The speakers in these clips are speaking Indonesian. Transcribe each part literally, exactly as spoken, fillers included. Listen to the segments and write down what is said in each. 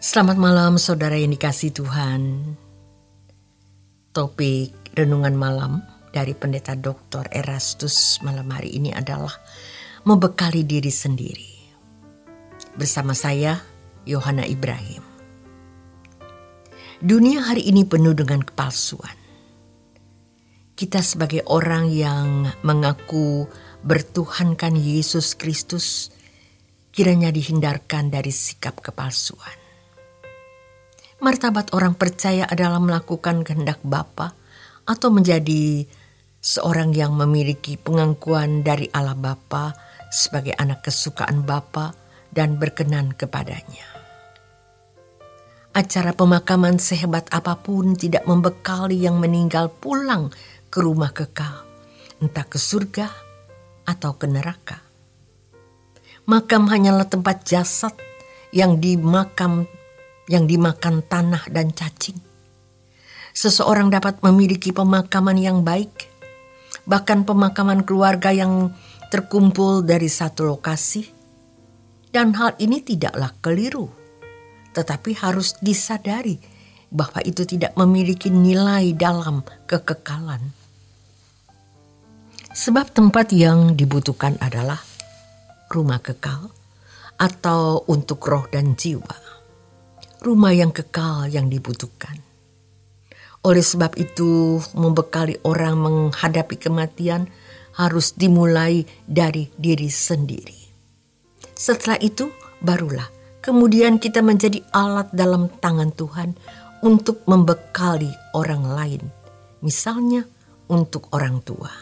Selamat malam saudara yang dikasihi Tuhan. Topik renungan malam dari pendeta doktor Erastus malam hari ini adalah membekali diri sendiri. Bersama saya Yohana Ibrahim. Dunia hari ini penuh dengan kepalsuan. Kita sebagai orang yang mengaku bertuhankan Yesus Kristus kiranya dihindarkan dari sikap kepalsuan. Martabat orang percaya adalah melakukan kehendak Bapa atau menjadi seorang yang memiliki pengakuan dari Allah Bapa sebagai anak kesukaan Bapa dan berkenan kepadanya. Acara pemakaman sehebat apapun tidak membekali yang meninggal pulang ke rumah kekal, entah ke surga atau ke neraka. Makam hanyalah tempat jasad yang dimakam yang dimakan tanah dan cacing. Seseorang dapat memiliki pemakaman yang baik, bahkan pemakaman keluarga yang terkumpul dari satu lokasi. Dan hal ini tidaklah keliru, tetapi harus disadari bahwa itu tidak memiliki nilai dalam kekekalan. Sebab tempat yang dibutuhkan adalah rumah kekal atau untuk roh dan jiwa. Rumah yang kekal yang dibutuhkan. Oleh sebab itu, membekali orang menghadapi kematian harus dimulai dari diri sendiri. Setelah itu, barulah kemudian kita menjadi alat dalam tangan Tuhan untuk membekali orang lain, misalnya untuk orang tua.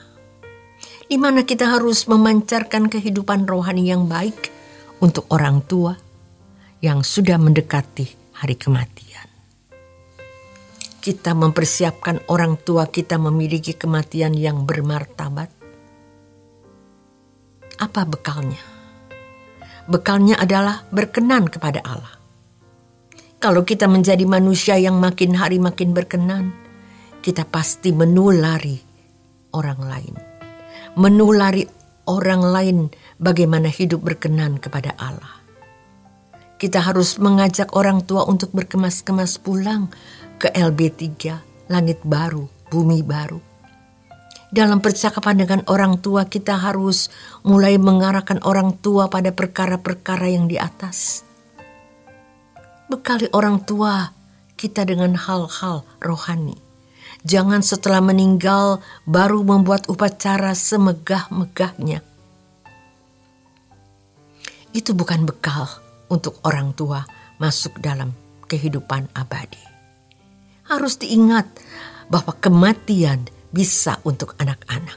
Di mana kita harus memancarkan kehidupan rohani yang baik untuk orang tua yang sudah mendekati hari kematian. Kita mempersiapkan orang tua kita memiliki kematian yang bermartabat. Apa bekalnya? Bekalnya adalah berkenan kepada Allah. Kalau kita menjadi manusia yang makin hari makin berkenan, kita pasti menulari orang lain. Menulari orang lain bagaimana hidup berkenan kepada Allah. Kita harus mengajak orang tua untuk berkemas-kemas pulang ke L B tiga, langit baru, bumi baru. Dalam percakapan dengan orang tua, kita harus mulai mengarahkan orang tua pada perkara-perkara yang di atas. Bekali orang tua kita dengan hal-hal rohani. Jangan setelah meninggal baru membuat upacara semegah-megahnya. Itu bukan bekal untuk orang tua masuk dalam kehidupan abadi. Harus diingat bahwa kematian bisa untuk anak-anak.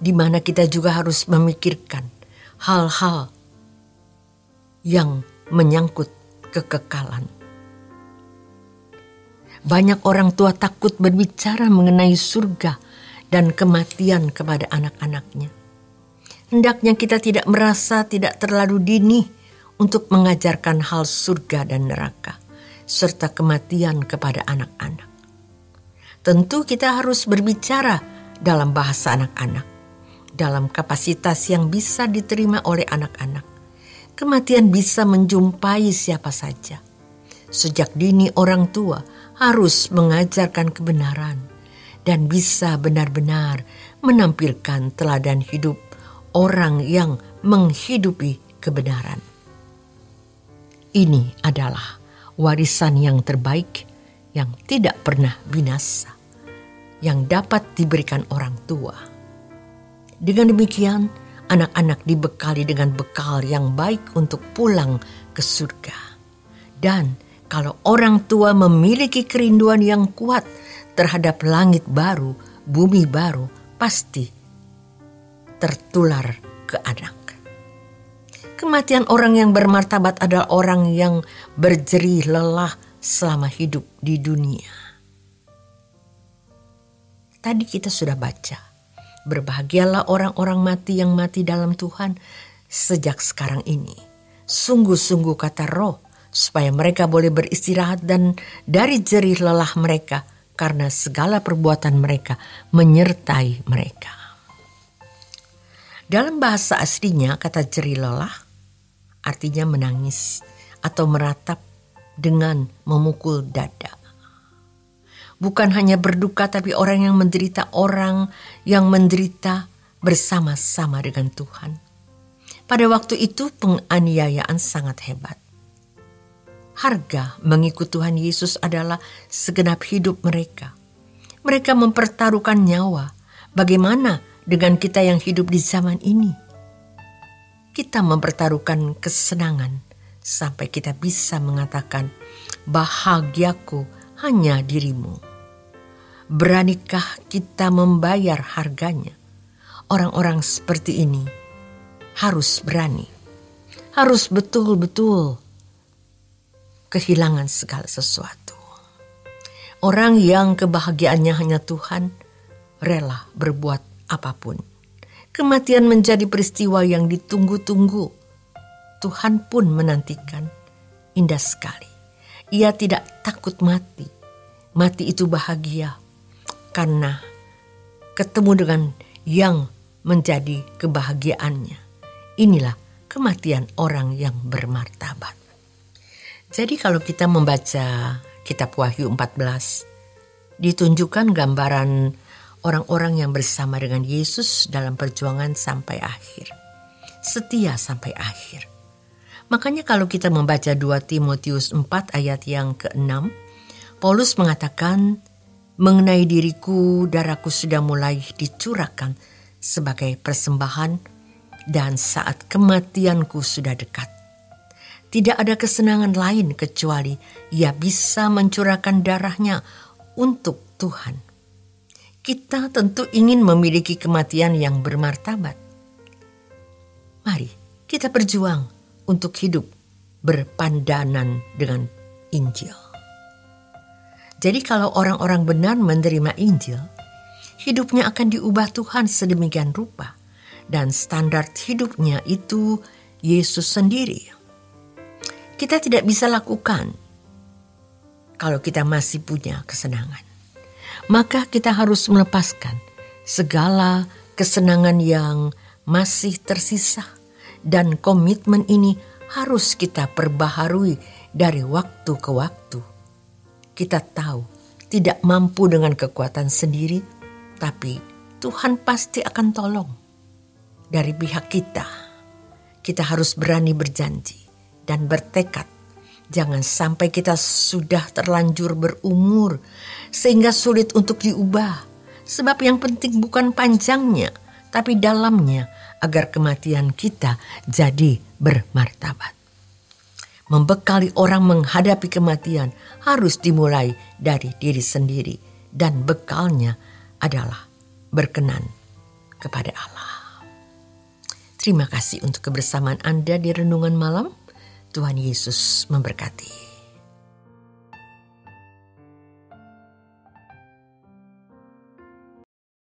Di mana kita juga harus memikirkan hal-hal yang menyangkut kekekalan. Banyak orang tua takut berbicara mengenai surga dan kematian kepada anak-anaknya. Hendaknya kita tidak merasa tidak terlalu dini untuk mengajarkan hal surga dan neraka, serta kematian kepada anak-anak. Tentu kita harus berbicara dalam bahasa anak-anak, dalam kapasitas yang bisa diterima oleh anak-anak. Kematian bisa menjumpai siapa saja. Sejak dini orang tua harus mengajarkan kebenaran, dan bisa benar-benar menampilkan teladan hidup orang yang menghidupi kebenaran. Ini adalah warisan yang terbaik yang tidak pernah binasa, yang dapat diberikan orang tua. Dengan demikian, anak-anak dibekali dengan bekal yang baik untuk pulang ke surga. Dan kalau orang tua memiliki kerinduan yang kuat terhadap langit baru, bumi baru, pasti tertular ke anak. Kematian orang yang bermartabat adalah orang yang berjerih lelah selama hidup di dunia. Tadi kita sudah baca, berbahagialah orang-orang mati yang mati dalam Tuhan sejak sekarang ini. Sungguh-sungguh kata Roh, supaya mereka boleh beristirahat dan dari jerih lelah mereka, karena segala perbuatan mereka menyertai mereka. Dalam bahasa aslinya kata jerih lelah artinya menangis atau meratap dengan memukul dada. Bukan hanya berduka, tapi orang yang menderita, orang yang menderita bersama-sama dengan Tuhan. Pada waktu itu penganiayaan sangat hebat. Harga mengikut Tuhan Yesus adalah segenap hidup mereka. Mereka mempertaruhkan nyawa. Bagaimana dengan kita yang hidup di zaman ini? Kita mempertaruhkan kesenangan sampai kita bisa mengatakan, "Bahagiaku hanya dirimu." Beranikah kita membayar harganya? Orang-orang seperti ini harus berani, harus betul-betul kehilangan segala sesuatu. Orang yang kebahagiaannya hanya Tuhan rela berbuat apapun. Kematian menjadi peristiwa yang ditunggu-tunggu. Tuhan pun menantikan. Indah sekali. Ia tidak takut mati. Mati itu bahagia karena ketemu dengan yang menjadi kebahagiaannya. Inilah kematian orang yang bermartabat. Jadi kalau kita membaca kitab Wahyu empat belas, ditunjukkan gambaran orang-orang yang bersama dengan Yesus dalam perjuangan sampai akhir, setia sampai akhir. Makanya kalau kita membaca dua Timotius empat ayat yang keenam, Paulus mengatakan, "Mengenai diriku, darahku sudah mulai dicurahkan sebagai persembahan, dan saat kematianku sudah dekat. Tidak ada kesenangan lain kecuali ia bisa mencurahkan darahnya untuk Tuhan." Kita tentu ingin memiliki kematian yang bermartabat. Mari kita berjuang untuk hidup berpandanan dengan Injil. Jadi kalau orang-orang benar menerima Injil, hidupnya akan diubah Tuhan sedemikian rupa. Dan standar hidupnya itu Yesus sendiri. Kita tidak bisa lakukan kalau kita masih punya kesenangan. Maka kita harus melepaskan segala kesenangan yang masih tersisa. Dan komitmen ini harus kita perbaharui dari waktu ke waktu. Kita tahu tidak mampu dengan kekuatan sendiri, tapi Tuhan pasti akan tolong dari pihak kita. Kita harus berani berjanji dan bertekad. Jangan sampai kita sudah terlanjur berumur sehingga sulit untuk diubah. Sebab yang penting bukan panjangnya, tapi dalamnya, agar kematian kita jadi bermartabat. Membekali orang menghadapi kematian harus dimulai dari diri sendiri, dan bekalnya adalah berkenan kepada Allah. Terima kasih untuk kebersamaan Anda di Renungan Malam. Tuhan Yesus memberkati.